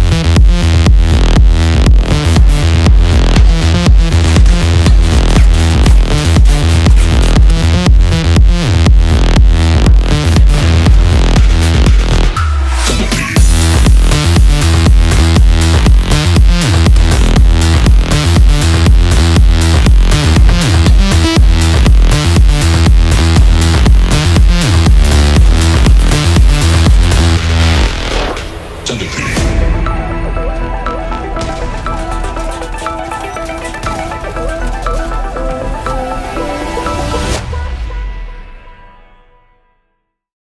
Beat.